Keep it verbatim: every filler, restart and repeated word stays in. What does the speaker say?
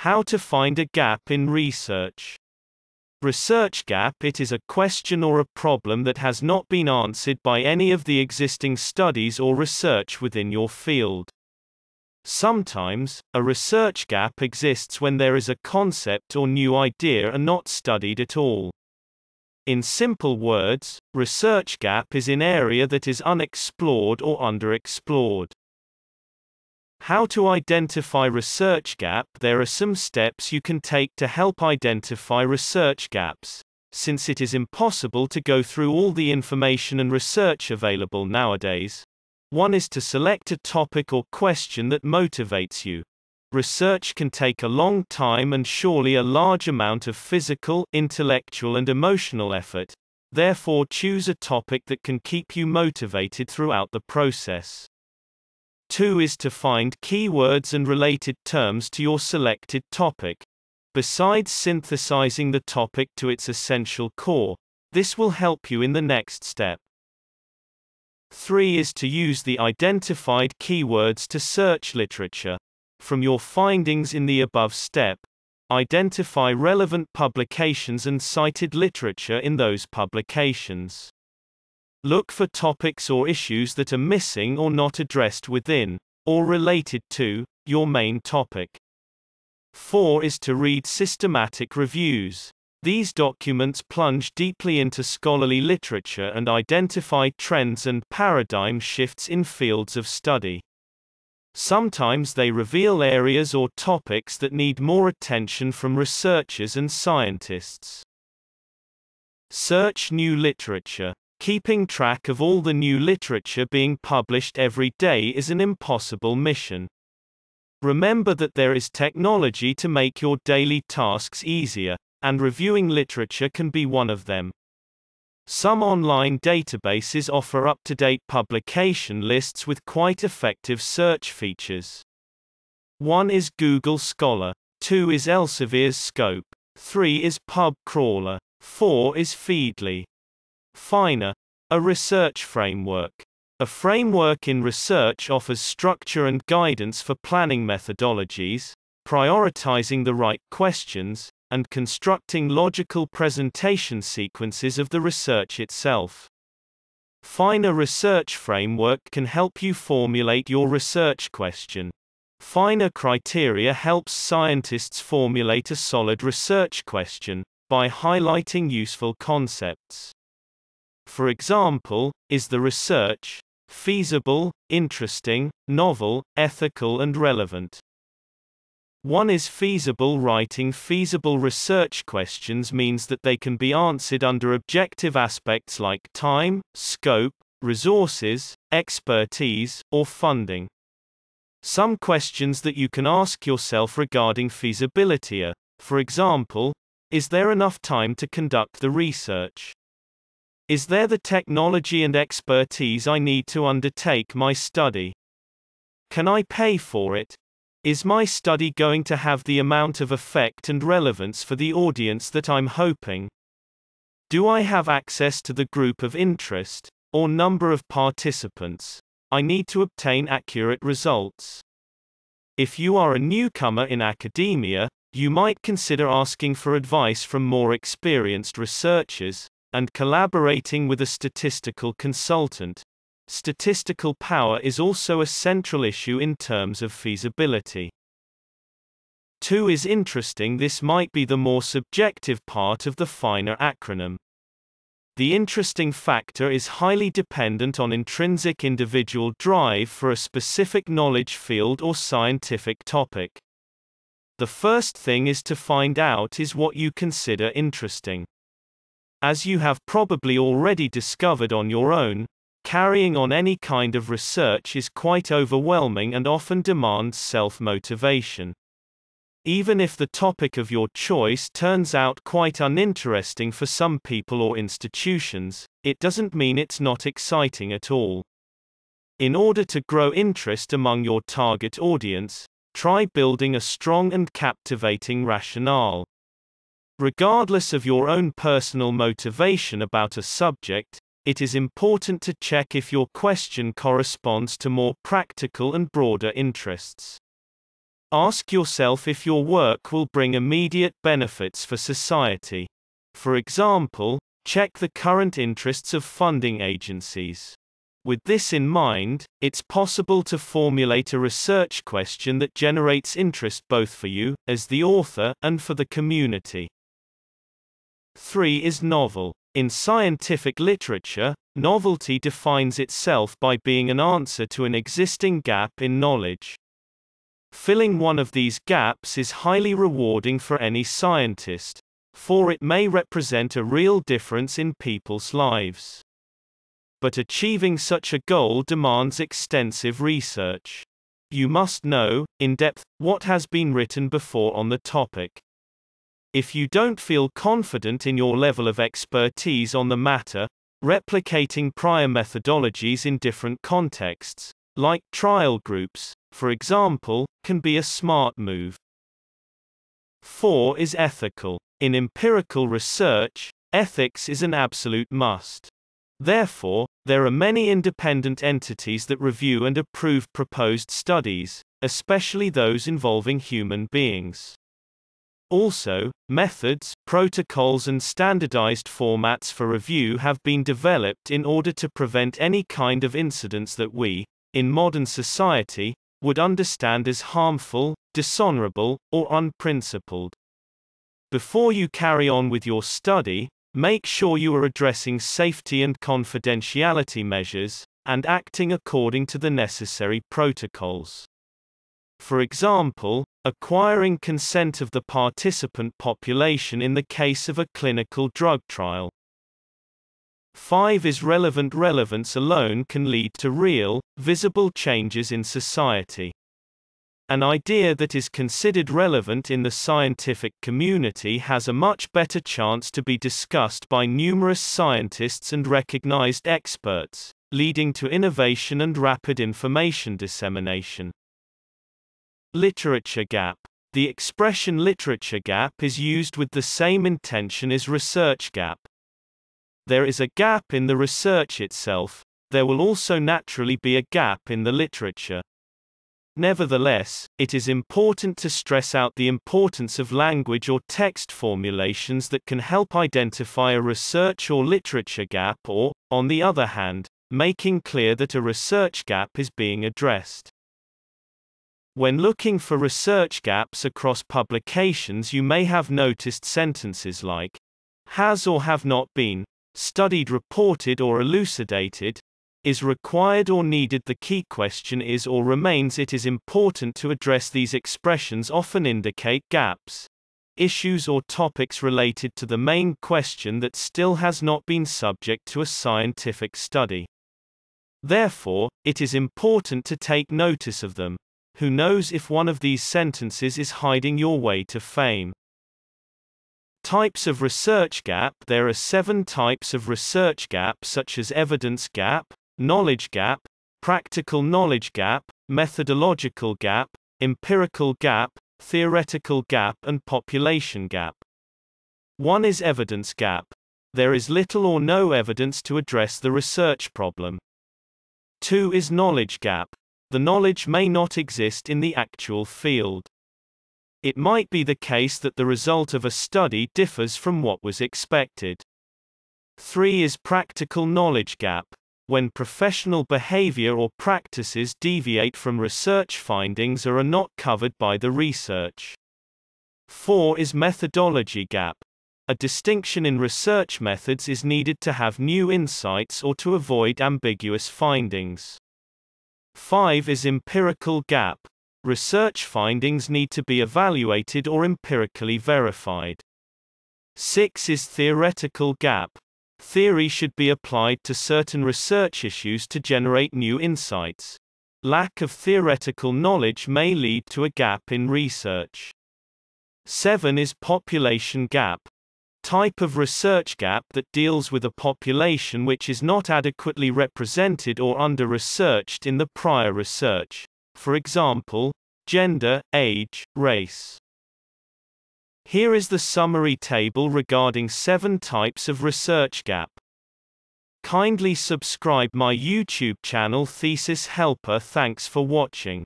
How to find a gap in research. Research gap. It is a question or a problem that has not been answered by any of the existing studies or research within your field. Sometimes, a research gap exists when there is a concept or new idea and not studied at all. In simple words, research gap is an area that is unexplored or underexplored. How to identify research gap. There are some steps you can take to help identify research gaps. Since it is impossible to go through all the information and research available nowadays, one is to select a topic or question that motivates you. Research can take a long time and surely a large amount of physical, intellectual and emotional effort. Therefore, choose a topic that can keep you motivated throughout the process. two is to find keywords and related terms to your selected topic. Besides synthesizing the topic to its essential core, this will help you in the next step. three is to use the identified keywords to search literature. From your findings in the above step, identify relevant publications and cited literature in those publications. Look for topics or issues that are missing or not addressed within, or related to, your main topic. four is to read systematic reviews. These documents plunge deeply into scholarly literature and identify trends and paradigm shifts in fields of study. Sometimes they reveal areas or topics that need more attention from researchers and scientists. Search new literature. Keeping track of all the new literature being published every day is an impossible mission. Remember that there is technology to make your daily tasks easier, and reviewing literature can be one of them. Some online databases offer up-to-date publication lists with quite effective search features. one is Google Scholar. two is Elsevier's Scope. three is PubCrawler. four is Feedly. FINER, a research framework. A framework in research offers structure and guidance for planning methodologies, prioritizing the right questions, and constructing logical presentation sequences of the research itself. FINER research framework can help you formulate your research question. FINER criteria helps scientists formulate a solid research question by highlighting useful concepts. For example, is the research feasible, interesting, novel, ethical and relevant? one is feasible. Writing feasible research questions means that they can be answered under objective aspects like time, scope, resources, expertise, or funding. Some questions that you can ask yourself regarding feasibility are, for example, is there enough time to conduct the research? Is there the technology and expertise I need to undertake my study? Can I pay for it? Is my study going to have the amount of effect and relevance for the audience that I'm hoping? Do I have access to the group of interest, or number of participants I need to obtain accurate results? If you are a newcomer in academia, you might consider asking for advice from more experienced researchers, and collaborating with a statistical consultant. Statistical power is also a central issue in terms of feasibility. two is interesting. This might be the more subjective part of the FINER acronym. The interesting factor is highly dependent on intrinsic individual drive for a specific knowledge field or scientific topic. The first thing is to find out is what you consider interesting. As you have probably already discovered on your own, carrying on any kind of research is quite overwhelming and often demands self-motivation. Even if the topic of your choice turns out quite uninteresting for some people or institutions, it doesn't mean it's not exciting at all. In order to grow interest among your target audience, try building a strong and captivating rationale. Regardless of your own personal motivation about a subject, it is important to check if your question corresponds to more practical and broader interests. Ask yourself if your work will bring immediate benefits for society. For example, check the current interests of funding agencies. With this in mind, it's possible to formulate a research question that generates interest both for you, as the author, and for the community. three is novel. In scientific literature, novelty defines itself by being an answer to an existing gap in knowledge. Filling one of these gaps is highly rewarding for any scientist, for it may represent a real difference in people's lives. But achieving such a goal demands extensive research. You must know, in depth, what has been written before on the topic. If you don't feel confident in your level of expertise on the matter, replicating prior methodologies in different contexts, like trial groups, for example, can be a smart move. four is ethical. In empirical research, ethics is an absolute must. Therefore, there are many independent entities that review and approve proposed studies, especially those involving human beings. Also, methods, protocols, and standardized formats for review have been developed in order to prevent any kind of incidents that we, in modern society, would understand as harmful, dishonorable, or unprincipled. Before you carry on with your study, make sure you are addressing safety and confidentiality measures, and acting according to the necessary protocols. For example, acquiring consent of the participant population in the case of a clinical drug trial. five is relevant. Relevance alone can lead to real, visible changes in society. An idea that is considered relevant in the scientific community has a much better chance to be discussed by numerous scientists and recognized experts, leading to innovation and rapid information dissemination. Literature gap. The expression literature gap is used with the same intention as research gap. There is a gap in the research itself, there will also naturally be a gap in the literature. Nevertheless, it is important to stress out the importance of language or text formulations that can help identify a research or literature gap or, on the other hand, making clear that a research gap is being addressed. When looking for research gaps across publications, you may have noticed sentences like, has or have not been, studied, reported or elucidated, is required or needed. The key question is or remains. It is important to address these expressions often indicate gaps, issues or topics related to the main question that still has not been subject to a scientific study. Therefore, it is important to take notice of them. Who knows if one of these sentences is hiding your way to fame? Types of research gap. There are seven types of research gaps, such as evidence gap, knowledge gap, practical knowledge gap, methodological gap, empirical gap, theoretical gap and population gap. one is evidence gap. There is little or no evidence to address the research problem. two is knowledge gap. The knowledge may not exist in the actual field. It might be the case that the result of a study differs from what was expected. three is practical knowledge gap. When professional behavior or practices deviate from research findings or are not covered by the research. four is methodology gap. A distinction in research methods is needed to have new insights or to avoid ambiguous findings. five is empirical gap. Research findings need to be evaluated or empirically verified. six is theoretical gap. Theory should be applied to certain research issues to generate new insights. Lack of theoretical knowledge may lead to a gap in research. seven is population gap. Type of research gap that deals with a population which is not adequately represented or under-researched in the prior research. For example, gender, age, race. Here is the summary table regarding seven types of research gap. Kindly subscribe my YouTube channel Thesis Helper. Thanks for watching.